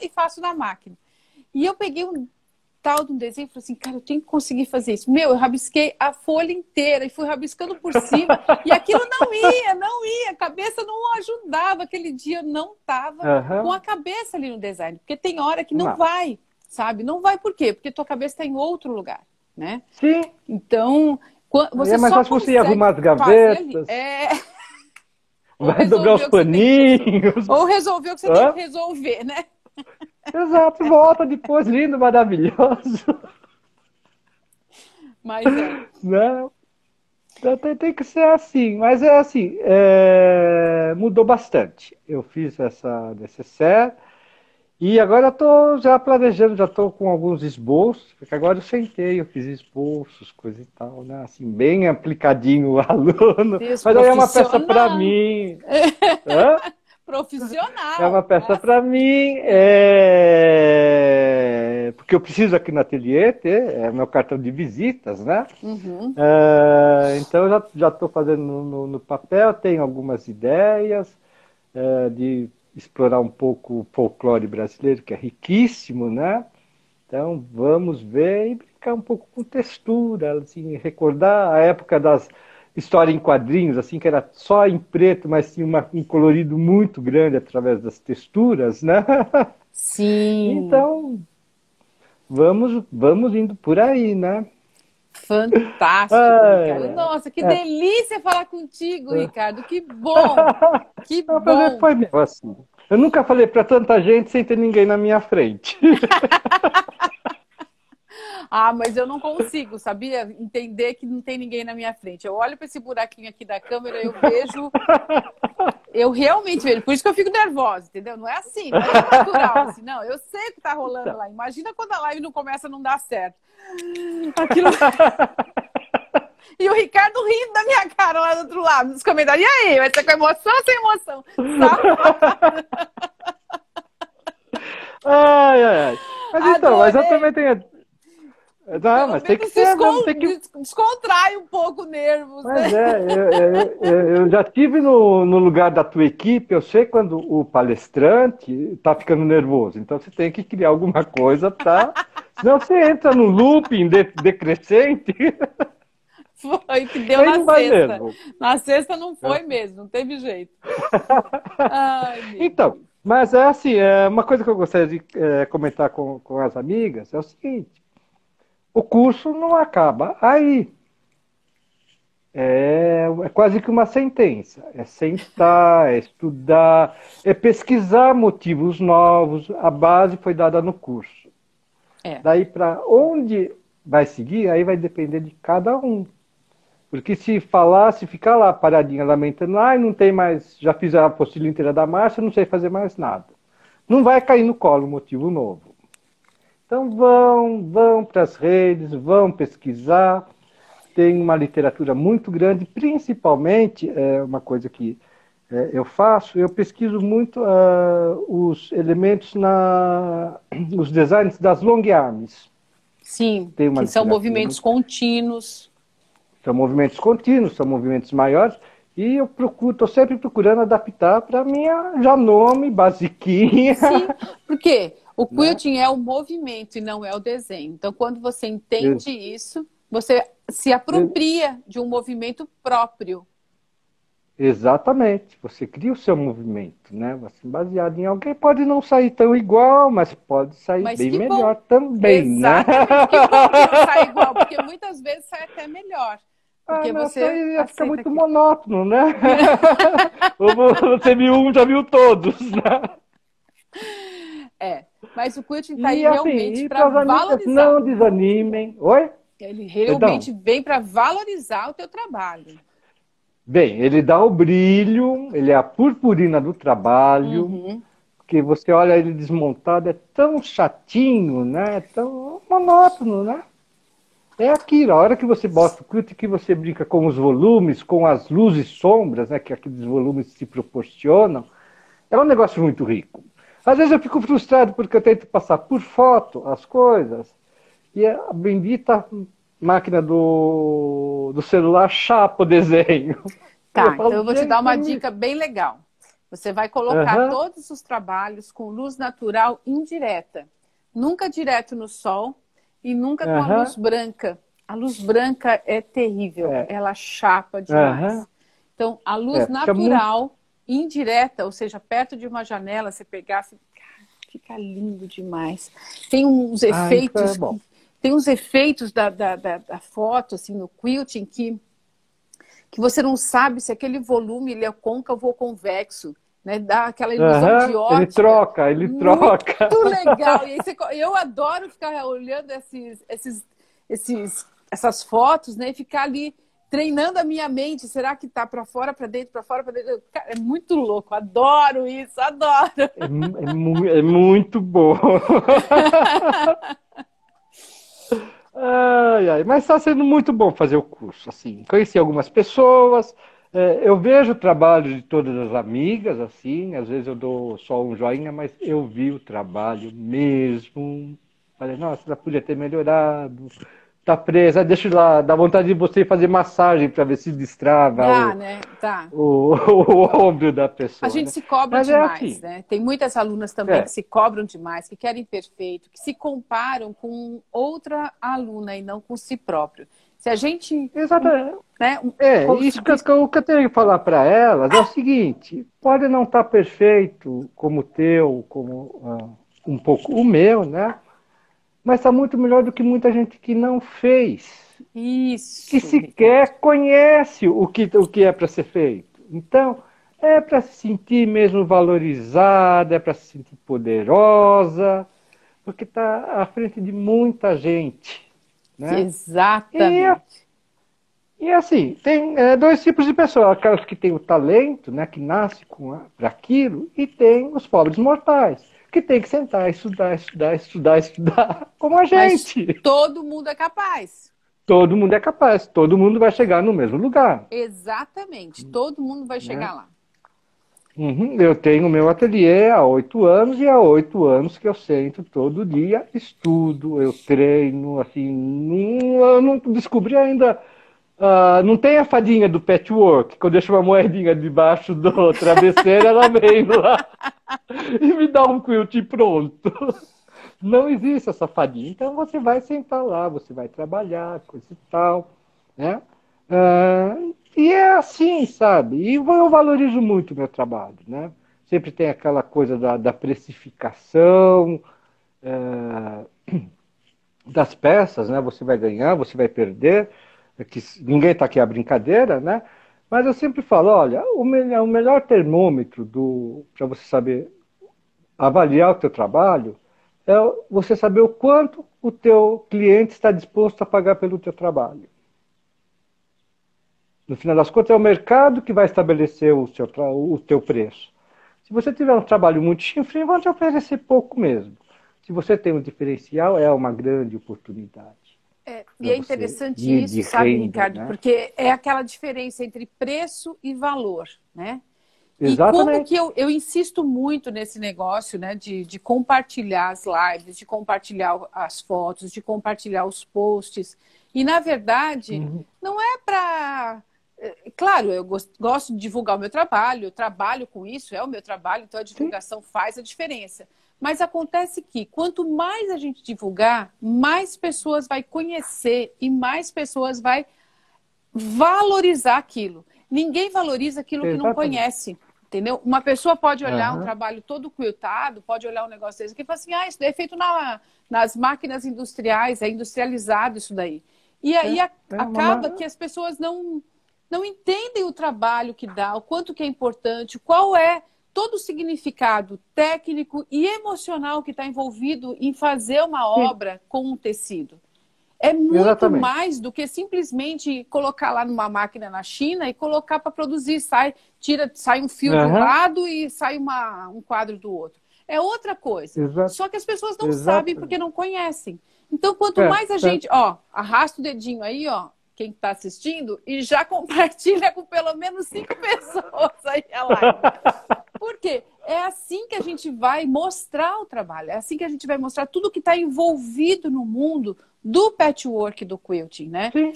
e faço na máquina. E eu peguei tal de um desenho, falei assim, cara, eu tenho que conseguir fazer isso. Eu rabisquei a folha inteira e fui rabiscando por cima, e aquilo não ia, a cabeça não ajudava, aquele dia eu não tava com a cabeça ali no design, porque tem hora que não vai, sabe? Não vai por quê? Porque tua cabeça está em outro lugar, né? Sim. Então, você só consegue você arrumar as gavetas. Vai dobrar os paninhos. Ou resolver o que você tem que resolver, né? Exato, volta depois, lindo, maravilhoso. Mas é. Não. Então, tem que ser assim, mas é assim, mudou bastante. Eu fiz essa necessaire e agora estou já planejando, já estou com alguns esboços, porque agora eu sentei, eu fiz esboços, coisa e tal, né? Assim, bem aplicadinho o aluno. Deus, mas aí é uma peça para mim. Profissional. É uma peça para mim, porque eu preciso aqui no ateliê ter meu cartão de visitas, né? Uhum. Então, eu já estou fazendo no papel, tenho algumas ideias de explorar um pouco o folclore brasileiro, que é riquíssimo, né? Então, vamos ver e brincar um pouco com textura, assim, recordar a época das história em quadrinhos, assim, que era só em preto, mas tinha um colorido muito grande através das texturas, né? Sim. Então, vamos indo por aí, né? Fantástico, Ricardo. Nossa, que delícia falar contigo, Ricardo. Que bom! Que bom! Foi mesmo assim. Eu nunca falei para tanta gente sem ter ninguém na minha frente. Ah, mas eu não consigo, sabia? Entender que não tem ninguém na minha frente. Eu olho para esse buraquinho aqui da câmera, eu vejo... Eu realmente vejo. Por isso que eu fico nervosa, entendeu? Não é assim, não é natural. Assim. Não, eu sei o que tá rolando lá. Imagina quando a live não começa, não dá certo. Aquilo... E o Ricardo rindo da minha cara lá do outro lado, nos comentários. E aí, vai ser com emoção ou sem emoção? Sabe? Ai, ai, ai. Mas adorei. Então, mas eu também tenho... Não, mas tem que ser, descontrai um pouco o nervo. Mas eu já estive no lugar da tua equipe, eu sei quando o palestrante está ficando nervoso. Então você tem que criar alguma coisa, tá? Senão você entra no looping decrescente. Foi, que deu na sexta. Mesmo. Na sexta não foi mesmo, não teve jeito. Ai, então, mas é assim, uma coisa que eu gostaria de comentar com as amigas é o seguinte. O curso não acaba aí. É quase que uma sentença. É sentar, é estudar, é pesquisar motivos novos. A base foi dada no curso. Daí para onde vai seguir, aí vai depender de cada um. Porque se falar, se ficar lá paradinha, lamentando, ah, não tem mais, já fiz a apostila inteira da Márcia, não sei fazer mais nada. Não vai cair no colo um motivo novo. Então vão para as redes, vão pesquisar. Tem uma literatura muito grande, principalmente, uma coisa que eu faço, eu pesquiso muito os elementos, os designs das long arms. Sim, que são movimentos contínuos. São movimentos contínuos, são movimentos maiores. E eu estou sempre procurando adaptar para a minha nome, basiquinha. Sim, por quê? O quilting é o movimento e não é o desenho. Então, quando você entende isso, você se apropria de um movimento próprio. Exatamente. Você cria o seu movimento, né? Assim, baseado em alguém. Pode não sair tão igual, mas pode sair bem melhor também, exatamente, né? Que bom que não sai igual, porque muitas vezes sai até melhor. Porque você fica muito monótono, né? Você viu um, já viu todos, né? Mas o quilting está aí realmente para valorizar. Não desanimem. Oi? Ele realmente vem para valorizar o teu trabalho. Bem, ele dá o brilho, ele é a purpurina do trabalho. Uhum. Porque você olha ele desmontado, é tão chatinho, né? É tão monótono, né? É aquilo, a hora que você bota o quilting, que você brinca com os volumes, com as luzes e sombras, né? Que aqueles volumes se proporcionam. É um negócio muito rico. Às vezes eu fico frustrado porque eu tento passar por foto as coisas e a bendita máquina do celular chapa o desenho. Tá, então eu vou te dar uma dica bem legal. Você vai colocar todos os trabalhos com luz natural indireta. Nunca direto no sol e nunca com a luz branca. A luz branca é terrível, ela chapa demais. Então, a luz natural... indireta, ou seja, perto de uma janela, você pegasse... fica lindo demais. Tem uns efeitos, então é bom. Tem uns efeitos da foto, assim, no quilting, que você não sabe se aquele volume ele é côncavo ou convexo. Né, dá aquela ilusão de ótica. Ele troca. Muito legal. E aí eu adoro ficar olhando essas fotos, né, e ficar ali treinando a minha mente. Será que tá para fora, para dentro, para fora, para dentro? Cara, é muito louco. Adoro isso, adoro. É muito bom. Ai, ai. Mas está sendo muito bom fazer o curso. Assim, conheci algumas pessoas. Eu vejo o trabalho de todas as amigas, assim, às vezes eu dou só um joinha, mas eu vi o trabalho mesmo. Falei, nossa, já podia ter melhorado, tá presa, deixa eu lá, dá vontade de você fazer massagem para ver se destrava o ombro da pessoa. A gente se cobra demais, assim, né? Tem muitas alunas também que se cobram demais, que querem perfeito, que se comparam com outra aluna e não com si próprio. Se a gente... Exatamente. Né, isso que eu tenho que falar para elas é o seguinte, pode não estar perfeito como o teu, como um pouco o meu, né? Mas está muito melhor do que muita gente que não fez. Isso. Que sequer conhece o que é para ser feito. Então, é para se sentir mesmo valorizada, é para se sentir poderosa, porque está à frente de muita gente. Né? Exatamente. E assim, tem dois tipos de pessoas. Aquelas que têm o talento, né, que nascem para aquilo, e tem os pobres mortais, que tem que sentar, estudar, como a gente. Mas todo mundo é capaz. Todo mundo é capaz. Todo mundo vai chegar no mesmo lugar. Exatamente. Todo mundo vai chegar lá. Uhum. Eu tenho o meu ateliê há 8 anos, e há 8 anos que eu sento todo dia, estudo, eu treino, assim, eu não descobri ainda, não tem a fadinha do patchwork, que eu deixo uma moedinha debaixo do travesseiro, ela vem lá e me dá um quilt pronto. Não existe essa fadinha, então você vai sentar lá, você vai trabalhar, coisa e tal, né? E é assim, sabe? E eu valorizo muito o meu trabalho, né? Sempre tem aquela coisa da precificação, das peças, né? Você vai ganhar, você vai perder, que ninguém está aqui à brincadeira, né? Mas eu sempre falo, olha, o melhor termômetro para você saber avaliar o teu trabalho é você saber o quanto o teu cliente está disposto a pagar pelo teu trabalho. No final das contas, é o mercado que vai estabelecer o teu preço. Se você tiver um trabalho muito chifre, vão te oferecer pouco mesmo. Se você tem um diferencial, é uma grande oportunidade. E é interessante isso, sabe, Ricardo? Né? Porque é aquela diferença entre preço e valor, né? Exatamente. E como que eu insisto muito nesse negócio, né, de compartilhar as lives, de compartilhar as fotos, de compartilhar os posts. E, na verdade, não é para... Claro, eu gosto de divulgar o meu trabalho, eu trabalho com isso, é o meu trabalho, então a divulgação faz a diferença. Mas acontece que quanto mais a gente divulgar, mais pessoas vai conhecer e mais pessoas vai valorizar aquilo. Ninguém valoriza aquilo que não conhece, entendeu? Uma pessoa pode olhar um trabalho todo quiltado, pode olhar um negócio desse aqui e falar assim, ah, isso daí é feito nas máquinas industriais, é industrializado isso daí. E aí acaba que as pessoas não entendem o trabalho que dá, o quanto que é importante, qual é todo o significado técnico e emocional que está envolvido em fazer uma obra com um tecido. É muito mais do que simplesmente colocar lá numa máquina na China e colocar para produzir. Sai um fio de um lado e sai um quadro do outro. É outra coisa. Só que as pessoas não sabem porque não conhecem. Então, quanto mais a gente... Ó, arrasta o dedinho aí, ó. Quem está assistindo, e já compartilha com pelo menos 5 pessoas aí a live. Por quê? É assim que a gente vai mostrar o trabalho, é assim que a gente vai mostrar tudo que está envolvido no mundo do patchwork, do quilting, né? Sim.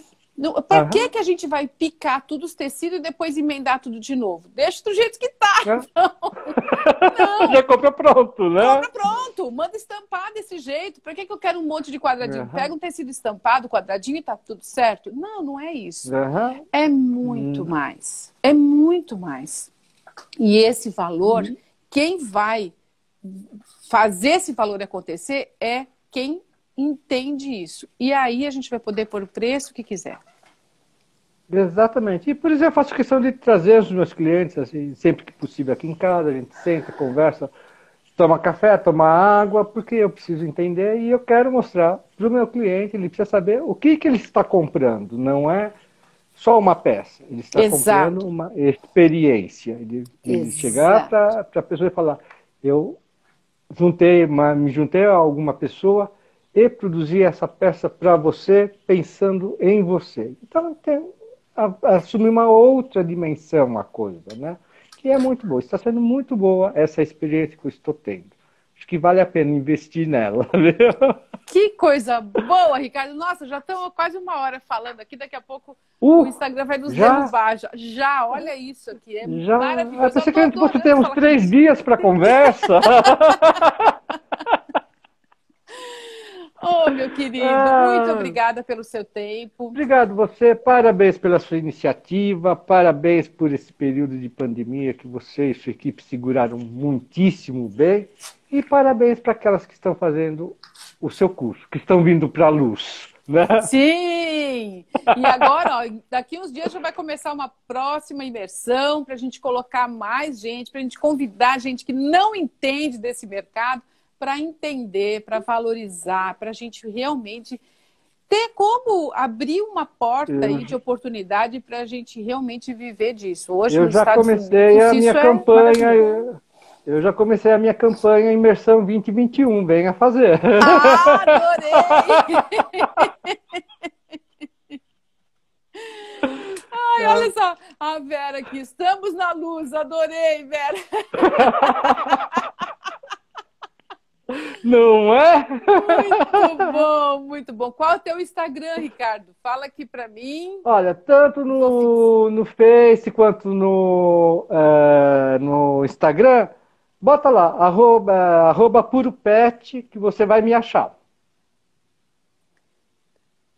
Para que a gente vai picar todos os tecidos e depois emendar tudo de novo? Deixa do jeito que tá. Não. Já compra pronto, né? Compra pronto, manda estampar desse jeito. Para que eu quero um monte de quadradinho? Pega um tecido estampado, quadradinho, e tá tudo certo. Não, não é isso. É muito mais. É muito mais. E esse valor, quem vai fazer esse valor acontecer é quem entende isso. E aí a gente vai poder pôr o preço que quiser. Exatamente. E por isso eu faço questão de trazer os meus clientes, assim, sempre que possível aqui em casa, a gente senta, conversa, toma café, toma água, porque eu preciso entender e eu quero mostrar para o meu cliente, ele precisa saber o que, que ele está comprando, não é só uma peça, ele está Exato. Comprando uma experiência. Ele chegar para a pessoa e falar, eu me juntei a alguma pessoa e produzi essa peça para você, pensando em você. Então, tem, assumir uma outra dimensão a coisa, né? Que é muito boa. Está sendo muito boa essa experiência que eu estou tendo. Acho que vale a pena investir nela, viu? Que coisa boa, Ricardo. Nossa, já estamos quase uma hora falando aqui. Daqui a pouco o Instagram vai nos derrubar. Já, olha isso aqui. É maravilhoso. Eu pensei que a gente fosse ter uns 3 dias para conversa. Oh, meu querido, muito obrigada pelo seu tempo. Obrigado você, parabéns pela sua iniciativa, parabéns por esse período de pandemia que você e sua equipe seguraram muitíssimo bem e parabéns para aquelas que estão fazendo o seu curso, que estão vindo para a luz, né? Sim! E agora, ó, daqui uns dias já vai começar uma próxima imersão para a gente colocar mais gente, para a gente convidar gente que não entende desse mercado, para entender, para valorizar, para a gente realmente ter como abrir uma porta aí de oportunidade para a gente realmente viver disso. Hoje eu já comecei a minha campanha, Imersão 2021, venha fazer. Ah, adorei! Ai, olha só, a Vera aqui, estamos na luz, adorei, Vera. Não é? Muito bom, muito bom. Qual é o teu Instagram, Ricardo? Fala aqui pra mim. Olha, tanto no Face quanto no Instagram, bota lá, arroba Puro Pet, que você vai me achar.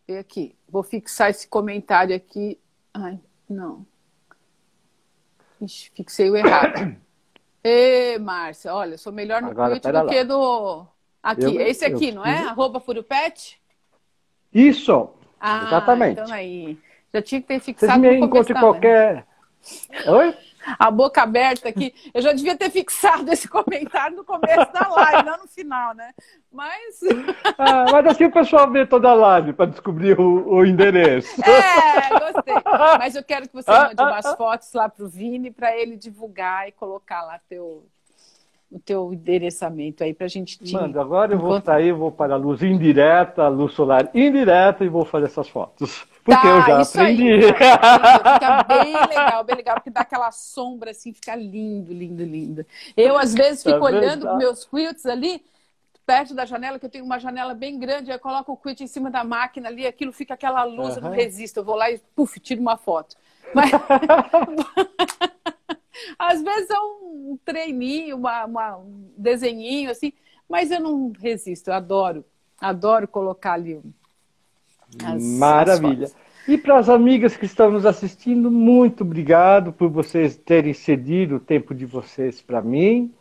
E aqui, vou fixar esse comentário aqui. Ai, não. Ixi, fixei o errado. Ê, Márcia, olha, eu sou melhor no Agora, Quilting do lá. Que no... Aqui, esse aqui, não é? Arroba Furopet? Isso, exatamente. Então aí, já tinha que ter fixado Vocês me no começo, qualquer... Oi? A boca aberta aqui, eu já devia ter fixado esse comentário no começo da live, não no final, né? Mas... mas assim o pessoal vê toda a live para descobrir o endereço. É, gostei. Mas eu quero que você mande umas fotos lá pro Vini para ele divulgar e colocar lá o teu endereçamento aí para a gente... Manda, agora eu vou sair, vou para a luz indireta, luz solar indireta e vou fazer essas fotos. Porque eu já aprendi. Aí, fica bem legal, porque dá aquela sombra assim, fica lindo, lindo, lindo. Eu, às vezes, fico olhando para meus quilts ali, perto da janela, que eu tenho uma janela bem grande, eu coloco o quilt em cima da máquina ali, aquilo fica aquela luz, eu não resisto, eu vou lá e, puf, tiro uma foto. Mas... Às vezes é um treininho, um desenhinho, assim, mas eu não resisto, eu adoro colocar ali Maravilha. As fotos. E para as amigas que estão nos assistindo, muito obrigado por vocês terem cedido o tempo de vocês para mim.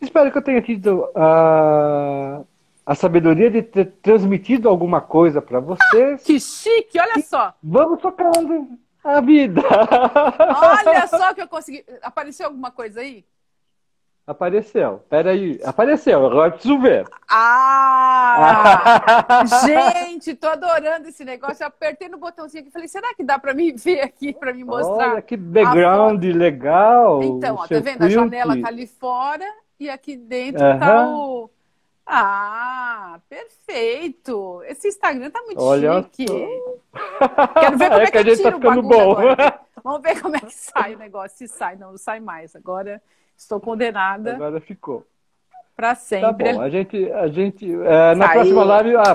Espero que eu tenha tido a sabedoria de ter transmitido alguma coisa para vocês. Que chique, olha só! E vamos tocando! A vida! Olha só que eu consegui... Apareceu alguma coisa aí? Apareceu. Peraí. Apareceu. Agora preciso ver. Ah! Gente, tô adorando esse negócio. Eu apertei no botãozinho aqui e falei, será que dá pra mim ver aqui, pra me mostrar? Olha, que background legal! Então, ó, tá vendo? A janela tá ali fora e aqui dentro tá o... Ah, perfeito! Esse Instagram tá muito chique. Quero ver como é que a gente tá ficando bom. Agora. Vamos ver como é que sai o negócio. Se sai, não sai mais. Agora estou condenada. Agora ficou. Para sempre. Tá bom. A gente na próxima live. Eu ia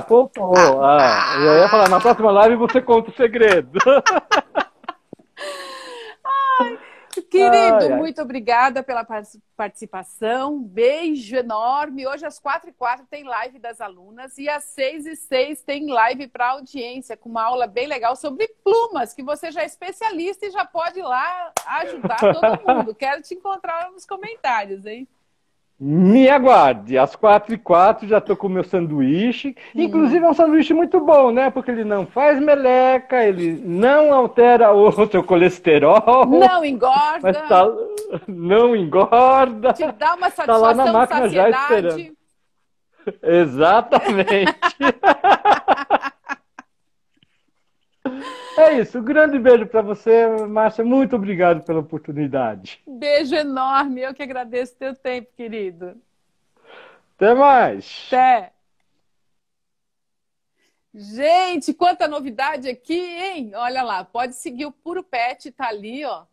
falar, na próxima live você conta o segredo. Querido, muito obrigada pela participação. Um beijo enorme. Hoje às 4h04 tem live das alunas e às 6h06 tem live para audiência com uma aula bem legal sobre plumas, que você já é especialista e já pode ir lá ajudar todo mundo. Quero te encontrar nos comentários, hein? Me aguarde, às 4h04 já estou com o meu sanduíche. Inclusive é um sanduíche muito bom, né? Porque ele não faz meleca, ele não altera o seu colesterol. Não engorda. Mas tá... Não engorda. Te dá uma satisfação, tá lá na máquina, saciedade. Já esperando. Exatamente. É isso, um grande beijo para você, Márcia. Muito obrigado pela oportunidade. Beijo enorme, eu que agradeço o teu tempo, querido. Até mais. Até. Gente, quanta novidade aqui, hein? Olha lá, pode seguir o Puro Pet, tá ali, ó.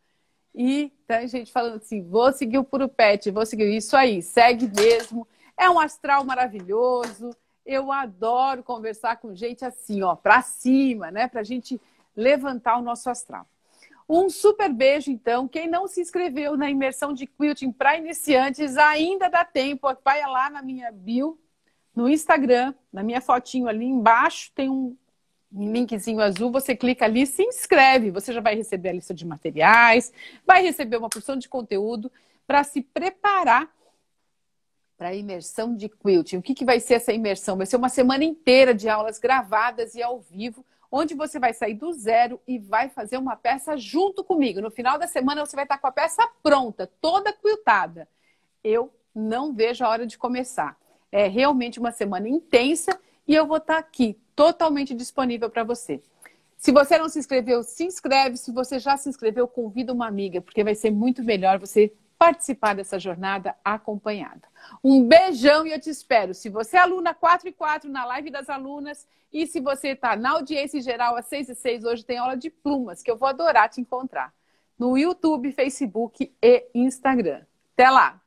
E tem gente falando assim, vou seguir o Puro Pet, vou seguir. Isso aí, segue mesmo. É um astral maravilhoso. Eu adoro conversar com gente assim, ó, pra cima, né? Pra gente levantar o nosso astral. Um super beijo, então. Quem não se inscreveu na imersão de quilting para iniciantes, ainda dá tempo. Vai lá na minha bio, no Instagram, na minha fotinho ali embaixo, tem um linkzinho azul. Você clica ali e se inscreve. Você já vai receber a lista de materiais, vai receber uma porção de conteúdo para se preparar para a imersão de quilting. O que que vai ser essa imersão? Vai ser uma semana inteira de aulas gravadas e ao vivo, onde você vai sair do zero e vai fazer uma peça junto comigo. No final da semana você vai estar com a peça pronta, toda quiltada. Eu não vejo a hora de começar. É realmente uma semana intensa e eu vou estar aqui, totalmente disponível para você. Se você não se inscreveu, se inscreve. Se você já se inscreveu, convida uma amiga, porque vai ser muito melhor você participar dessa jornada acompanhada. Um beijão e eu te espero. Se você é aluna 4h04 na live das alunas e se você está na audiência em geral às 6h06, hoje tem aula de plumas, que eu vou adorar te encontrar no YouTube, Facebook e Instagram. Até lá!